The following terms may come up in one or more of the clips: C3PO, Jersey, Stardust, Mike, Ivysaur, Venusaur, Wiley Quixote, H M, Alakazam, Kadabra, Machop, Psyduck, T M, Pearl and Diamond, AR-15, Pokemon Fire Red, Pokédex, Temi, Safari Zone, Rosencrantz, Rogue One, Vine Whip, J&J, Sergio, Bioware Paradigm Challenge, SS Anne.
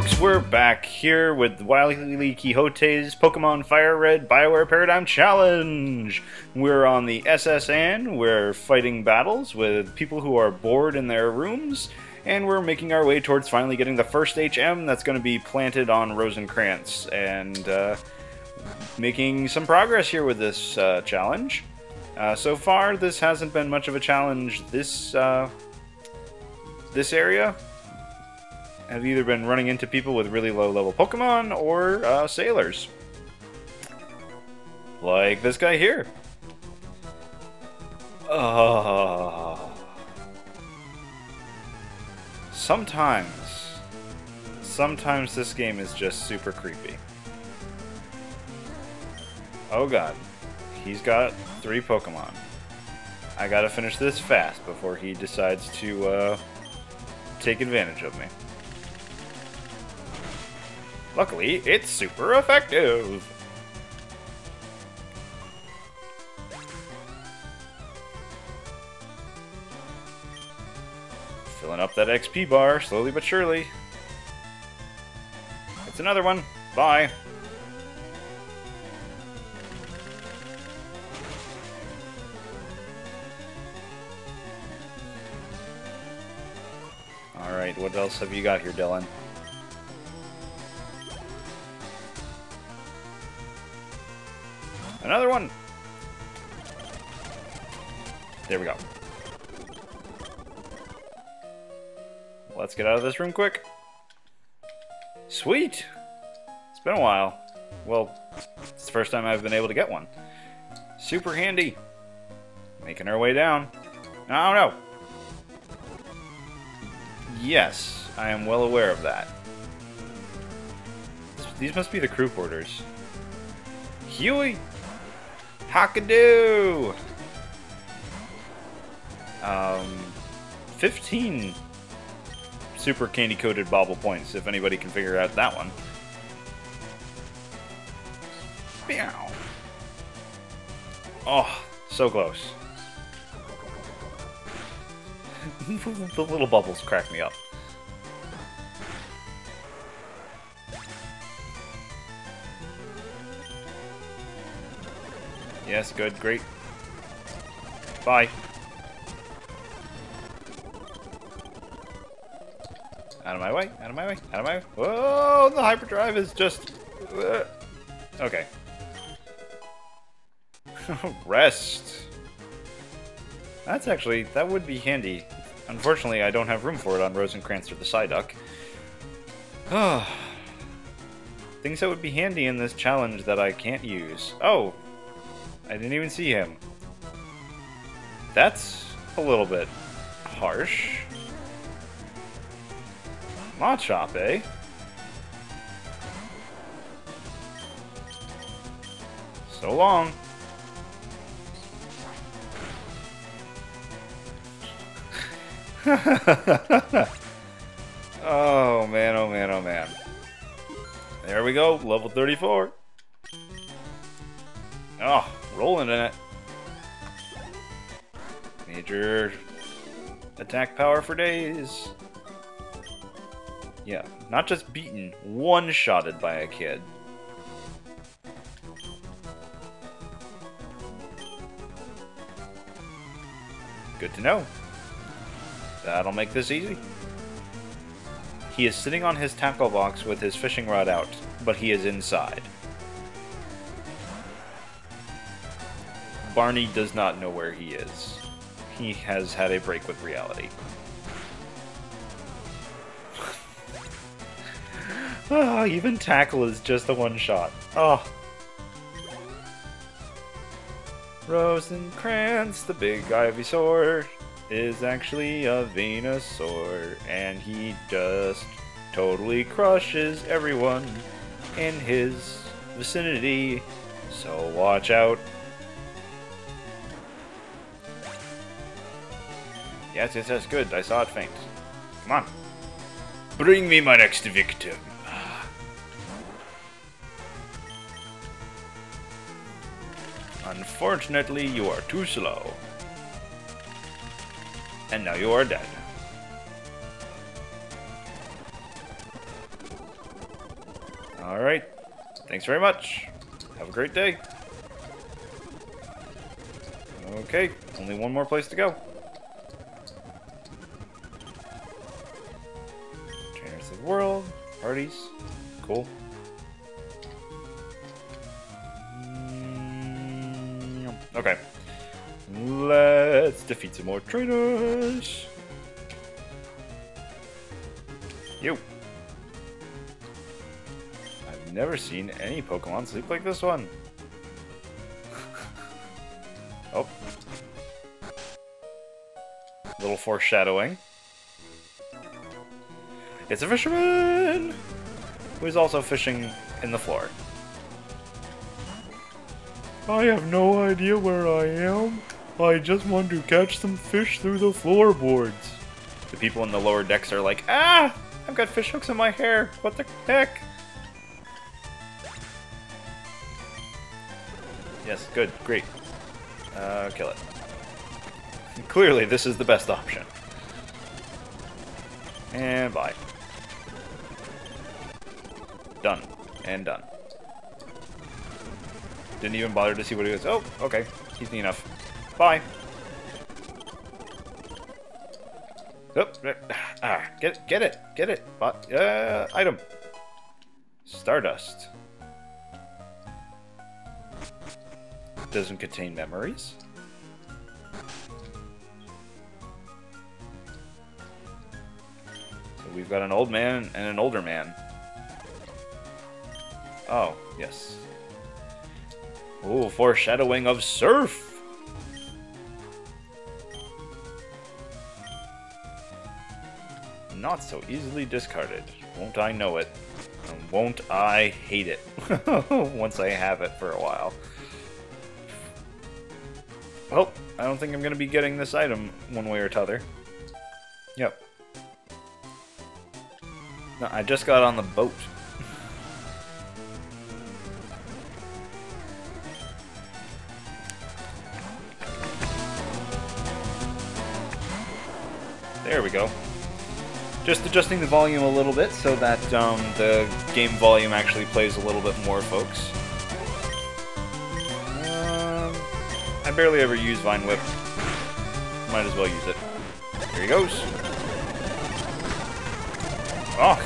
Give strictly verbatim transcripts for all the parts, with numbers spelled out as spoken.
folks, we're back here with Wiley Quixote's Pokemon Fire Red Bioware Paradigm Challenge. We're on the S S Anne, we're fighting battles with people who are bored in their rooms, and we're making our way towards finally getting the first H M that's going to be planted on Rosencrantz, and uh, making some progress here with this uh, challenge. Uh, so far, this hasn't been much of a challenge. This, uh, this area have either been running into people with really low-level Pokemon or uh, sailors. Like this guy here. Uh, sometimes, sometimes this game is just super creepy. Oh god, he's got three Pokemon. I gotta finish this fast before he decides to uh, take advantage of me. Luckily, it's super effective! Filling up that X P bar, slowly but surely. It's another one. Bye. Alright, what else have you got here, Dylan? Another one! There we go. Let's get out of this room quick. Sweet! It's been a while. Well, it's the first time I've been able to get one. Super handy. Making our way down. Oh no! Yes, I am well aware of that. These must be the crew quarters. Huey! Hackadoo! Um, fifteen super candy-coated bobble points, if anybody can figure out that one. Meow. Oh, so close. The little bubbles crack me up. Yes, good, great. Bye. Out of my way, out of my way, out of my way. Whoa, the hyperdrive is just... Uh, okay. Rest. That's actually, that would be handy. Unfortunately, I don't have room for it on Rosencrantz or the Psyduck. Things that would be handy in this challenge that I can't use. Oh! I didn't even see him. That's a little bit harsh. Machop, eh? So long. Oh man, oh man, oh man. There we go, level thirty-four. Oh. Rolling in it. Major attack power for days. Yeah, not just beaten, one-shotted by a kid. Good to know. That'll make this easy. He is sitting on his tackle box with his fishing rod out, but he is inside. Barney does not know where he is. He has had a break with reality. Oh, even tackle is just a one shot. Oh. Rosencrantz, the big Ivysaur, is actually a Venusaur, and he just totally crushes everyone in his vicinity. So watch out. Yes, yes, yes, good. I saw it faint. Come on. Bring me my next victim. Unfortunately, you are too slow. And now you are dead. Alright. Thanks very much. Have a great day. Okay, only one more place to go. Trainers of the world, parties, cool. Okay, let's defeat some more trainers. You. I've never seen any Pokemon sleep like this one. Oh. A little foreshadowing. It's a fisherman! Who's also fishing in the floor. I have no idea where I am. I just want to catch some fish through the floorboards. The people in the lower decks are like, ah! I've got fish hooks in my hair! What the heck? Yes, good, great. Uh, kill it. And clearly, this is the best option. And bye. Done. And done. Didn't even bother to see what he was. Oh, okay. He's neat enough. Bye. Oh, ah, get it, get it, get it. But, uh, item. Stardust. Doesn't contain memories. So we've got an old man and an older man. Oh, yes. Oh, foreshadowing of surf! Not so easily discarded. Won't I know it? And won't I hate it? Once I have it for a while. Oh, I don't think I'm going to be getting this item one way or t'other. Yep. No, I just got on the boat. There we go. Just adjusting the volume a little bit so that um, the game volume actually plays a little bit more, folks. I barely ever use Vine Whip. Might as well use it. Here he goes. Oh!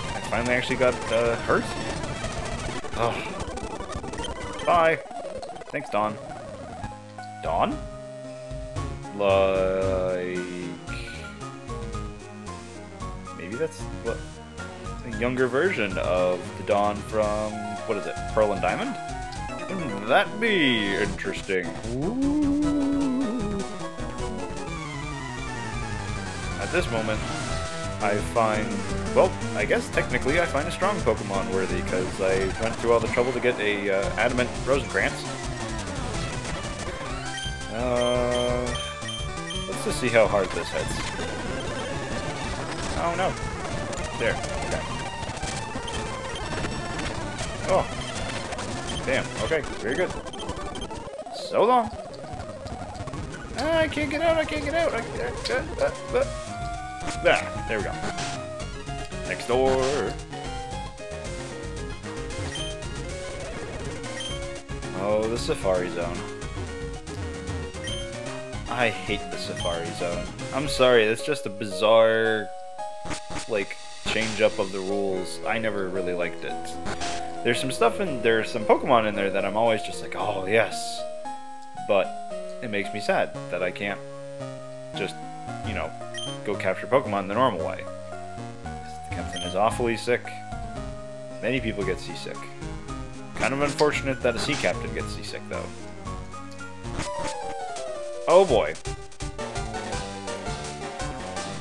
I finally actually got uh, hurt. Oh. Bye. Thanks, Dawn. Dawn? Like... Maybe that's what... a younger version of the Dawn from... What is it? Pearl and Diamond? Wouldn't that be interesting? Ooh. At this moment, I find... Well, I guess technically I find a strong Pokemon worthy, because I went through all the trouble to get a uh, adamant Rosencrantz. Uh, let's just see how hard this hits. Oh no. There. Okay. Oh. Damn, okay, very good. So long. Ah, I can't get out, I can't get out. I, uh, uh, uh, uh. Ah, there we go. Next door. Oh, the Safari Zone. I hate the Safari Zone. I'm sorry, that's just a bizarre, like, change up of the rules. I never really liked it. There's some stuff in there's some Pokemon in there that I'm always just like, oh yes, but it makes me sad that I can't just, you know, go capture Pokemon the normal way. The captain is awfully sick. Many people get seasick. Kind of unfortunate that a sea captain gets seasick though. Oh boy.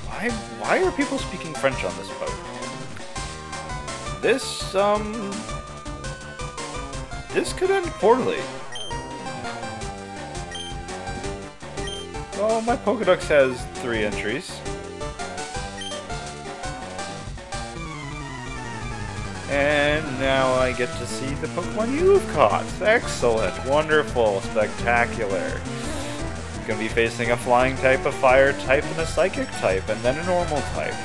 Why why are people speaking French on this boat? This um. This could end poorly. Oh, my Pokédex has three entries. And now I get to see the Pokémon you've caught. Excellent, wonderful, spectacular. I'm gonna be facing a flying type, a fire type, and a psychic type, and then a normal type.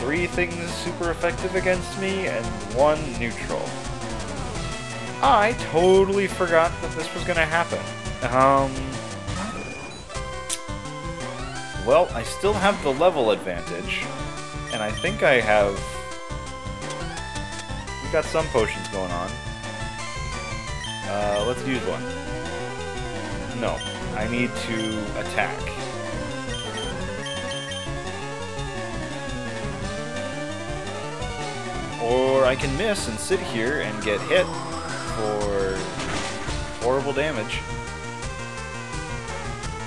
three things super effective against me and one neutral. I totally forgot that this was gonna happen. Um... Well, I still have the level advantage, and I think I have... We've got some potions going on. Uh, let's use one. No, I need to attack. Or I can miss and sit here and get hit for horrible damage.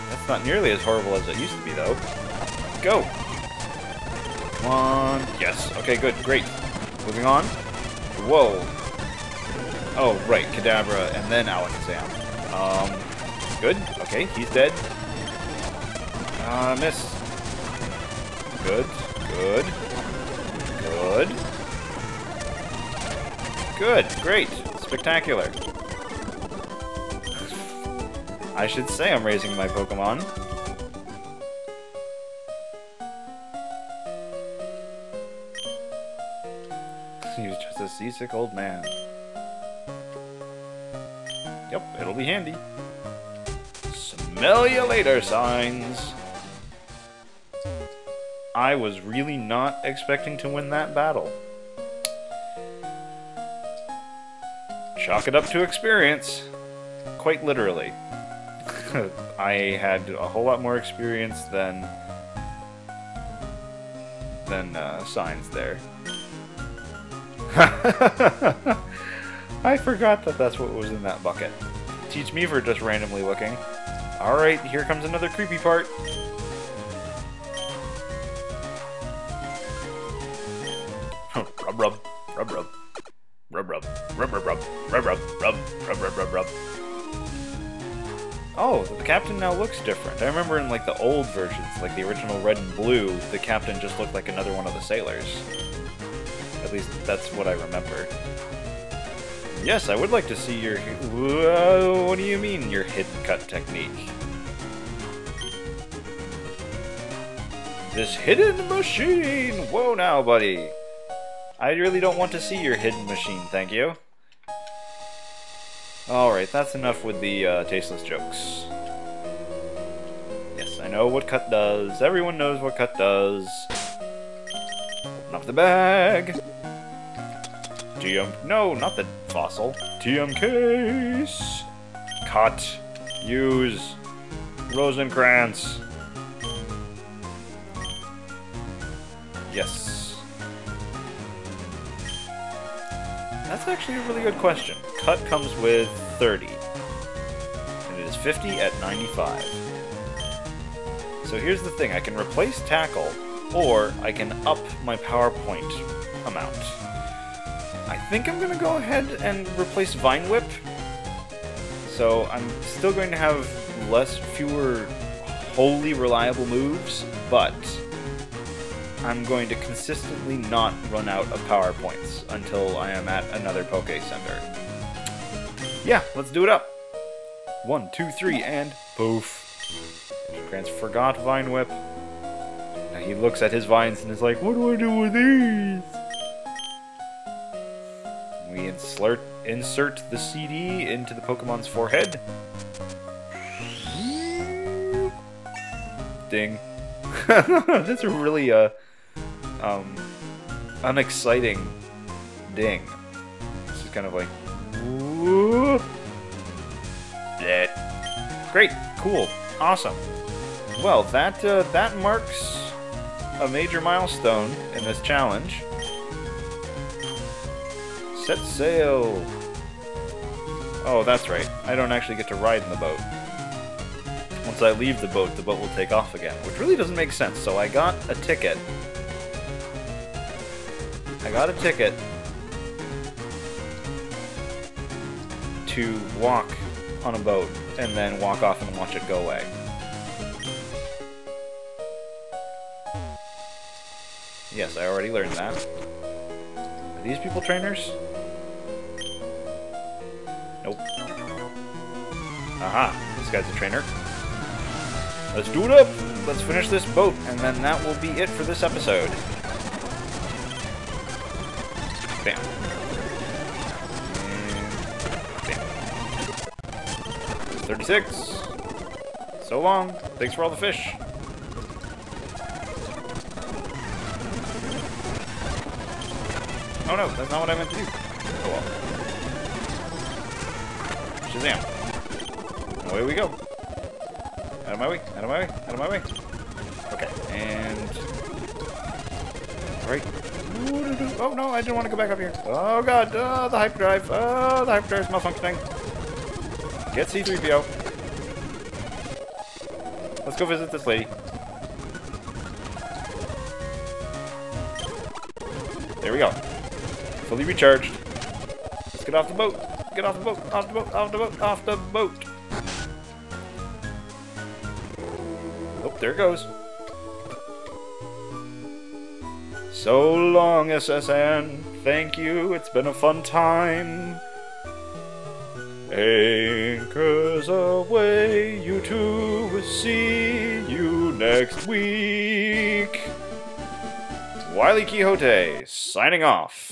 That's not nearly as horrible as it used to be, though. Go! Come on. Yes. Okay, good. Great. Moving on. Whoa. Oh, right. Kadabra and then Alakazam. Um, good. Okay, he's dead. Uh, miss. Good. Good. Good. Good, great, spectacular. I should say I'm raising my Pokemon. He was just a seasick old man. Yep, it'll be handy. Smell you later, signs. I was really not expecting to win that battle. Chalk it up to experience. Quite literally. I had a whole lot more experience than... than, uh, signs there. I forgot that that's what was in that bucket. Teach me for just randomly looking. Alright, here comes another creepy part. Rub, rub, rub, rub. Rub, rub, rub, rub, rub, rub, rub, rub, rub, rub, rub, rub. Oh, the captain now looks different. I remember in, like, the old versions, like the original Red and Blue, the captain just looked like another one of the sailors. At least, that's what I remember. Yes, I would like to see your... Whoa, what do you mean, your hit-and-cut technique? This hidden machine! Whoa now, buddy! I really don't want to see your hidden machine, thank you. Alright, that's enough with the uh, tasteless jokes. Yes, I know what cut does. Everyone knows what cut does. Open up the bag! T M... No, not the fossil. T M case! Cut. Use. Rosencrantz. Yes. That's actually a really good question. Cut comes with thirty. And it is fifty at ninety-five. So here's the thing. I can replace tackle, or I can up my PowerPoint amount. I think I'm going to go ahead and replace Vine Whip. So I'm still going to have less, fewer wholly reliable moves, but... I'm going to consistently not run out of PowerPoints until I am at another Poke Center. Yeah, let's do it up! One, two, three, and poof! Grant's forgot Vine Whip. Now he looks at his vines and is like, what do I do with these? We insert, insert the C D into the Pokemon's forehead. Ding. That's a really, uh... Um, unexciting ding. This is kind of like... Whoop. Great, cool, awesome. Well, that uh, that marks a major milestone in this challenge. Set sail. Oh, that's right. I don't actually get to ride in the boat. Once I leave the boat, the boat will take off again, which really doesn't make sense. So I got a ticket. I got a ticket to walk on a boat and then walk off and watch it go away. Yes, I already learned that. Are these people trainers? Nope. Aha, this guy's a trainer. Let's do it up! Let's finish this boat, and then that will be it for this episode. Bam. And bam. thirty-six. So long. Thanks for all the fish. Oh no, that's not what I meant to do. Oh well. Shazam. Away we go. Out of my way, out of my way, out of my way. Okay, and... Right. Oh no, I didn't want to go back up here. Oh god, oh, the hyperdrive. Oh, the hyperdrive's malfunctioning. Get C three P O. Let's go visit this lady. There we go. Fully recharged. Let's get off the boat. Get off the boat. Off the boat. Off the boat. Off the boat. Oh, there it goes. So long, S S Anne. Thank you. It's been a fun time. Anchors away, you two. We'll see you next week. Wiley Quixote, signing off.